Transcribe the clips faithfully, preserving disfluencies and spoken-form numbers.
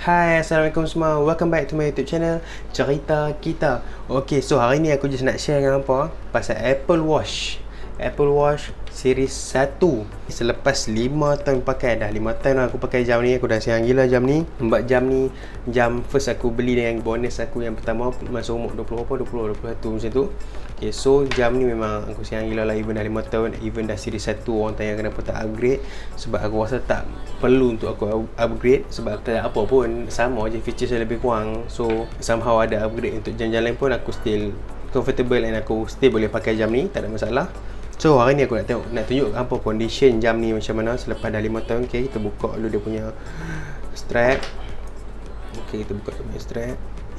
Hai, Assalamualaikum semua. Welcome back to my YouTube channel Cerita Kita. Ok, so hari ni aku just nak share dengan apa pasal Apple Watch Apple Watch Series satu. Selepas lima tahun pakai, dah lima tahun aku pakai jam ni. Aku dah sayang gila jam ni. Sebab jam ni, jam first aku beli dengan bonus aku yang pertama masa umur dua puluh apa, dua puluh, dua puluh satu macam tu. Okay, so jam ni memang aku sayang gila lah. Even dah lima tahun, even dah series satu, orang tanya kenapa tak upgrade. Sebab aku rasa tak perlu untuk aku upgrade. Sebab tak apa pun, sama je features yang lebih kurang. So somehow ada upgrade untuk jam-jam lain pun, aku still comfortable and aku still boleh pakai jam ni, tak ada masalah. So hari ni aku nak tengok, nak tunjuk apa condition jam ni macam mana selepas dah lima tahun. Okay, kita buka dulu dia punya strap. Okay, kita buka dia punya strap.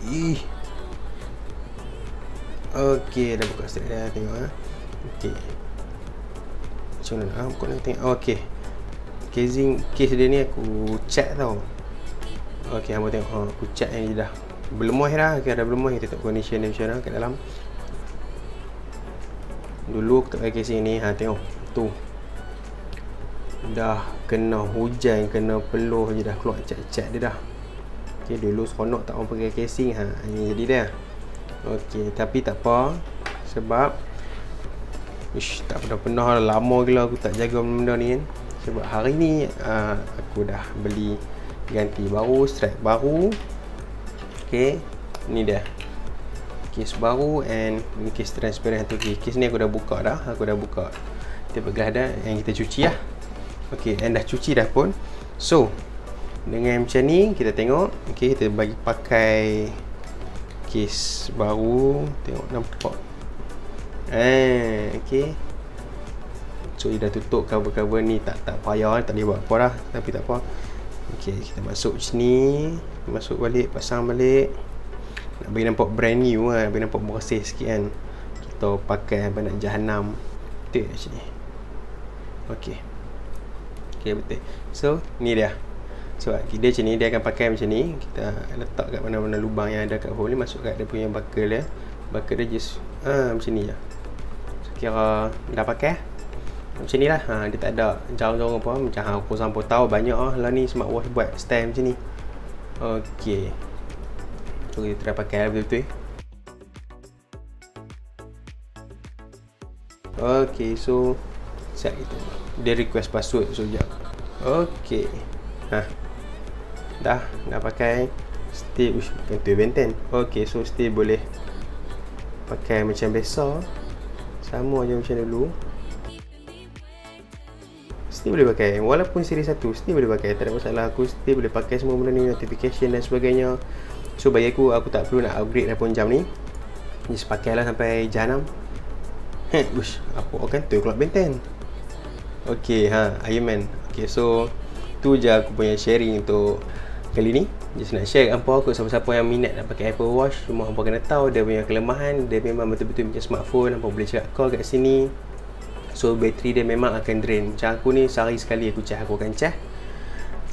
Ih. Okay, dah buka strap dah, tengok ah. Okay, macam mana nak buka ni, tengok. Okay, casing, case dia ni aku cat tau. Okay, hamba tengok, oh, aku cat ni dah berlemoih dah. Okay, dah berlemoih. Kita tengok condition dia macam mana kat dalam. Dulu aku tak pakai casing ni, ha, tengok tu, dah kena hujan, kena peluh je dah keluar cat-cat dia dah. Ok, dulu seronok tak orang pakai casing, ha, ini jadi dia. Ok, tapi tak apa. Sebab Ush, tak pernah-pernah lama gila aku tak jaga benda ni kan. Sebab hari ni uh, aku dah beli ganti baru, strap baru. Ok, ni dia case baru and case transparent tu. Okay, case ni aku dah buka dah, aku dah buka kita belah dah yang kita cuci lah. Ok, and dah cuci dah pun. So dengan macam ni kita tengok. Ok, kita bagi pakai case baru, tengok nampak eh. Ok, so dia dah tutup cover-cover ni, tak tak payah, tak boleh buat apa dah, tapi tak apa. Ok, kita masuk sini, masuk balik, pasang balik. Nak bagi nampak brand new lah, nak bagi nampak bersih sikit kan. Kita pakai apa nak jahanam. Betul kat sini. Ok, ok, betul. So ni dia. So dia macam ni, dia akan pakai macam ni. Kita letak kat mana-mana lubang yang ada kat hole ni, masuk kat dia punya buckle dia. Buckle dia just ah, macam ni je. So kira dah pakai macam ni lah, ha, dia tak ada jauh-jauh apa. Macam ha, aku sampai tahu banyak lah, lah ni smartwatch buat stand macam ni. Ok, so kita try pakai lah betul-betul. Ok, so sekejap kita, dia request password, so sekejap. Ok, ha, dah, dah pakai. Still, ush, bukan tu benten. Ok, so still boleh pakai macam biasa, sama je macam dulu. Still boleh pakai, walaupun siri satu, still boleh pakai, tak ada masalah. Aku still boleh pakai semua benda ni, notification dan sebagainya. So bagi aku, aku tak perlu nak upgrade dah pun jam ni. Just pakailah sampai jahanam. Heh, ush, apa akan tu keluar benten. Ok, ha, Iron Man. Ok, so tu je aku punya sharing untuk kali ni. Just nak share hampa kot, siapa-siapa yang minat nak pakai Apple Watch, semua hampa kena tahu dia punya kelemahan. Dia memang betul-betul macam smartphone, hampa boleh cakap call kat sini. So bateri dia memang akan drain. Macam aku ni sehari sekali aku cas, aku akan cas.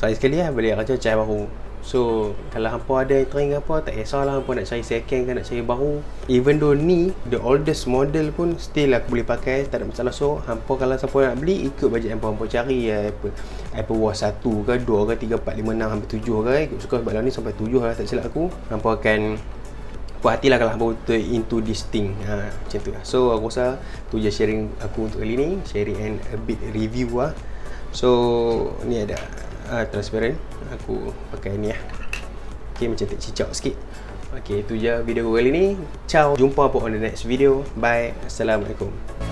Sehari sekali lah, boleh aku cas baru. So kalau hampa ada tering apa, tak kisahlah hampa nak cari second ke nak cari baru. Even though ni the oldest model pun still aku boleh pakai, tak ada masalah. So hampa kalau siapa nak beli, ikut bajet hampa, hampa cari ya, Apple, Apple Watch satu ke dua ke tiga, empat, lima, enam sampai tujuh ke, ikut suka. Sebab dalam ni sampai tujuh lah tak silap aku. Hampa akan puas hati lah kalau hampa betul into this thing, ha, macam tu lah. So aku rasa tu je sharing aku untuk kali ni, sharing and a bit review lah. So ni ada Uh, transparent, aku pakai ni lah. Ok, macam tak cicak sikit. Ok, tu je video aku kali ni. Ciao, jumpa apa on the next video. Bye, Assalamualaikum.